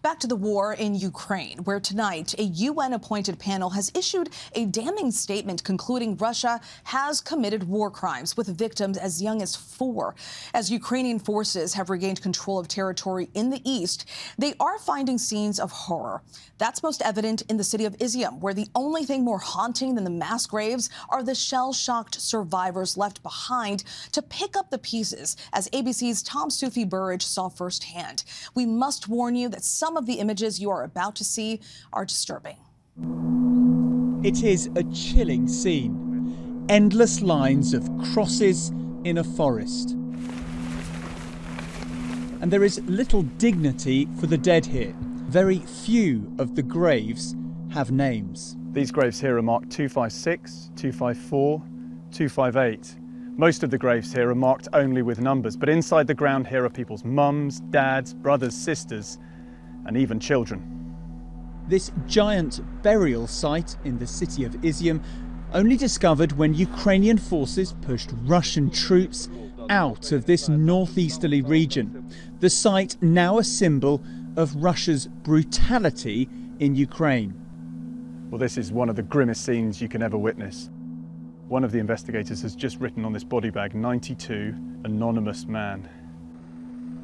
Back to the war in Ukraine, where tonight a UN-appointed panel has issued a damning statement concluding Russia has committed war crimes with victims as young as 4. As Ukrainian forces have regained control of territory in the east, they are finding scenes of horror. That's most evident in the city of Izium, where the only thing more haunting than the mass graves are the shell-shocked survivors left behind to pick up the pieces, as ABC's Tom Soufi Burridge saw firsthand. We must warn you that some of the images you are about to see are disturbing. It is a chilling scene. Endless lines of crosses in a forest. And there is little dignity for the dead here. Very few of the graves have names. These graves here are marked 256, 254, 258. Most of the graves here are marked only with numbers, but inside the ground here are people's mums, dads, brothers, sisters, and even children. This giant burial site in the city of Izium only discovered when Ukrainian forces pushed Russian troops out of this northeasterly region. The site now a symbol of Russia's brutality in Ukraine. Well, this is one of the grimmest scenes you can ever witness. One of the investigators has just written on this body bag, 92, anonymous man.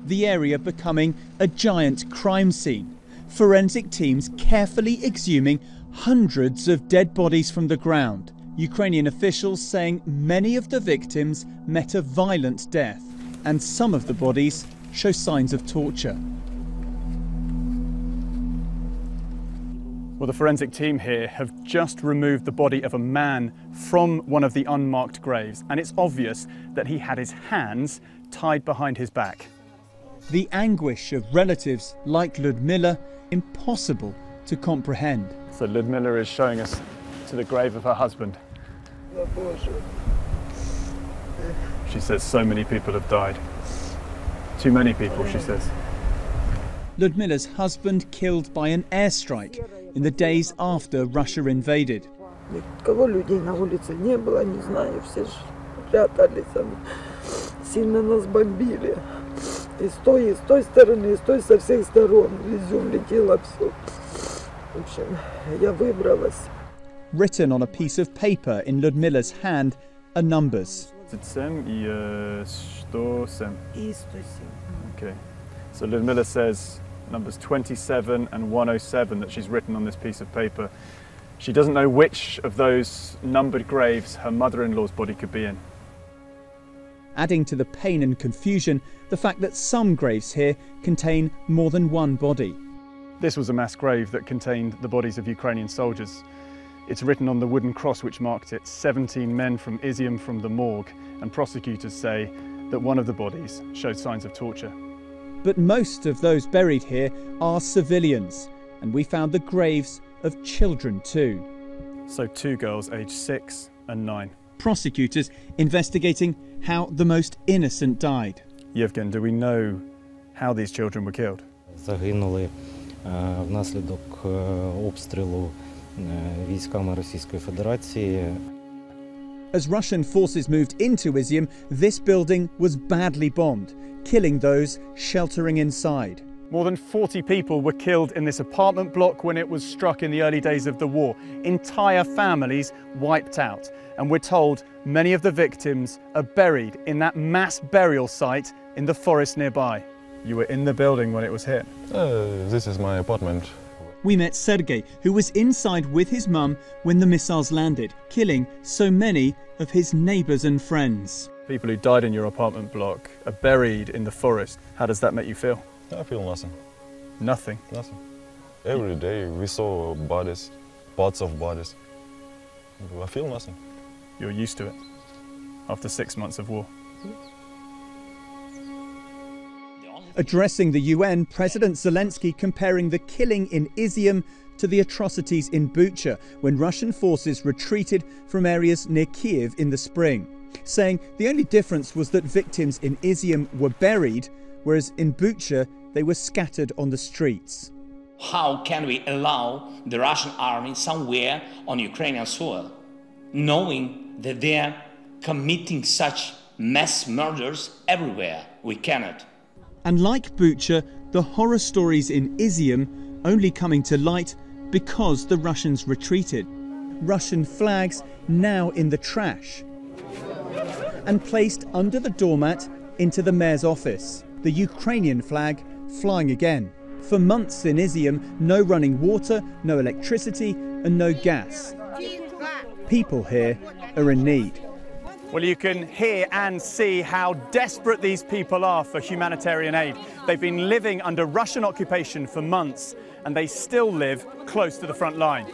The area becoming a giant crime scene. Forensic teams carefully exhuming hundreds of dead bodies from the ground. Ukrainian officials saying many of the victims met a violent death, and some of the bodies show signs of torture. Well, the forensic team here have just removed the body of a man from one of the unmarked graves, and it's obvious that he had his hands tied behind his back. The anguish of relatives like Lyudmila, impossible to comprehend. So Lyudmila is showing us to the grave of her husband. She says so many people have died. Too many people, she says. Lyudmila's husband killed by an airstrike in the days after Russia invaded. Written on a piece of paper in Lyudmila's hand are numbers. Okay. So Lyudmila says numbers 27 and 107 that she's written on this piece of paper. She doesn't know which of those numbered graves her mother-in-law's body could be in. Adding to the pain and confusion, the fact that some graves here contain more than one body. This was a mass grave that contained the bodies of Ukrainian soldiers. It's written on the wooden cross which marked it, 17 men from Izium from the morgue, and prosecutors say that one of the bodies showed signs of torture. But most of those buried here are civilians, and we found the graves of children too. So 2 girls aged 6 and 9. Prosecutors investigating how the most innocent died. Yevgen, do we know how these children were killed? Загинули внаслідок обстрілу військами Російської Федерації. As Russian forces moved into Izium, this building was badly bombed, killing those sheltering inside. More than 40 people were killed in this apartment block when it was struck in the early days of the war. Entire families wiped out. And we're told many of the victims are buried in that mass burial site in the forest nearby. You were in the building when it was hit. This is my apartment. We met Sergei, who was inside with his mum when the missiles landed, killing so many of his neighbours and friends. People who died in your apartment block are buried in the forest. How does that make you feel? I feel nothing. Nothing? Nothing. Every day we saw bodies, parts of bodies. I feel nothing. You're used to it after 6 months of war. Addressing the UN, President Zelenskyy comparing the killing in Izium to the atrocities in Bucha when Russian forces retreated from areas near Kiev in the spring, saying the only difference was that victims in Izium were buried, whereas in Bucha they were scattered on the streets. How can we allow the Russian army somewhere on Ukrainian soil, knowing that they are committing such mass murders everywhere? We cannot. And like Bucha, the horror stories in Izium only coming to light because the Russians retreated. Russian flags now in the trash and placed under the doormat into the mayor's office. The Ukrainian flag flying again. For months in Izium, no running water, no electricity and no gas. People here are in need. Well, you can hear and see how desperate these people are for humanitarian aid. They've been living under Russian occupation for months and they still live close to the front line.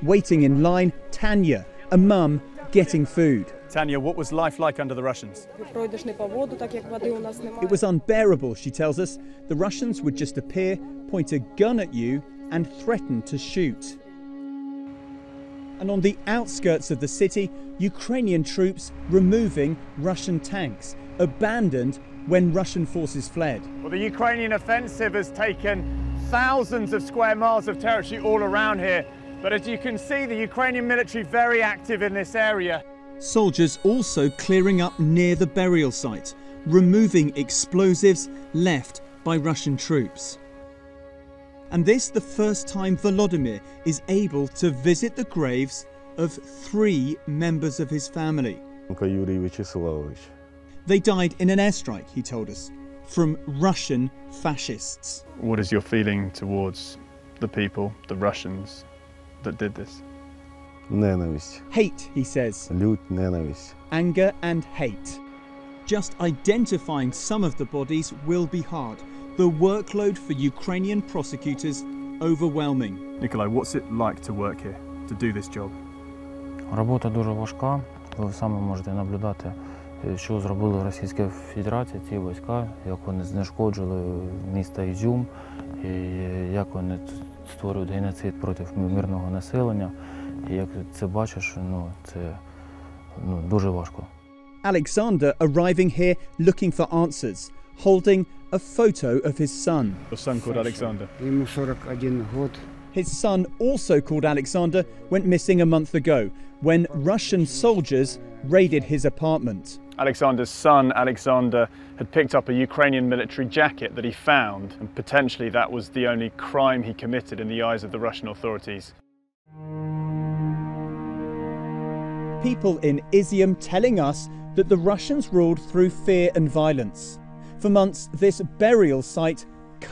Waiting in line, Tanya, a mum, getting food. Tanya, what was life like under the Russians? It was unbearable, she tells us. The Russians would just appear, point a gun at you and threaten to shoot. And on the outskirts of the city, Ukrainian troops removing Russian tanks, abandoned when Russian forces fled. Well, the Ukrainian offensive has taken thousands of square miles of territory all around here. But as you can see, the Ukrainian military very active in this area. Soldiers also clearing up near the burial site, removing explosives left by Russian troops. And this the first time Volodymyr is able to visit the graves of three members of his family. They died in an airstrike, he told us, from Russian fascists. What is your feeling towards the people, the Russians, that did this? Hate, he says. Anger and hate. Just identifying some of the bodies will be hard. The workload for Ukrainian prosecutors overwhelming. Nikolai, what's it like to work here, to do this job? Робота дуже важка. Ви саме можете наблюдати, що зробила Російська Федерація, ці війська, як вони знешкоджили місто Ізюм, і як вони створюють геноцид проти мирного населення. І як це бачиш, це дуже важко. Alexander arriving here looking for answers, holding a photo of his son. A son called Alexander. His son, also called Alexander, went missing a month ago when Russian soldiers raided his apartment. Alexander's son, Alexander, had picked up a Ukrainian military jacket that he found, and potentially that was the only crime he committed in the eyes of the Russian authorities. People in Izium telling us that the Russians ruled through fear and violence. For months, this burial site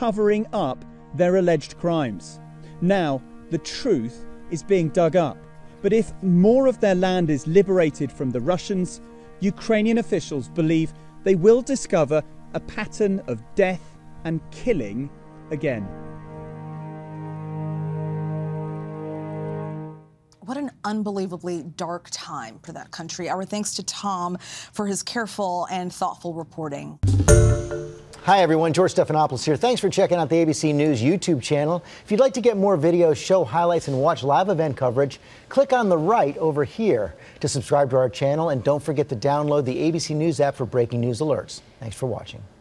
covering up their alleged crimes. Now, the truth is being dug up. But if more of their land is liberated from the Russians, Ukrainian officials believe they will discover a pattern of death and killing again. What an unbelievably dark time for that country. Our thanks to Tom for his careful and thoughtful reporting. Hi, everyone. George Stephanopoulos here. Thanks for checking out the ABC News YouTube channel. If you'd like to get more videos, show highlights, and watch live event coverage, click on the right over here to subscribe to our channel. And don't forget to download the ABC News app for breaking news alerts. Thanks for watching.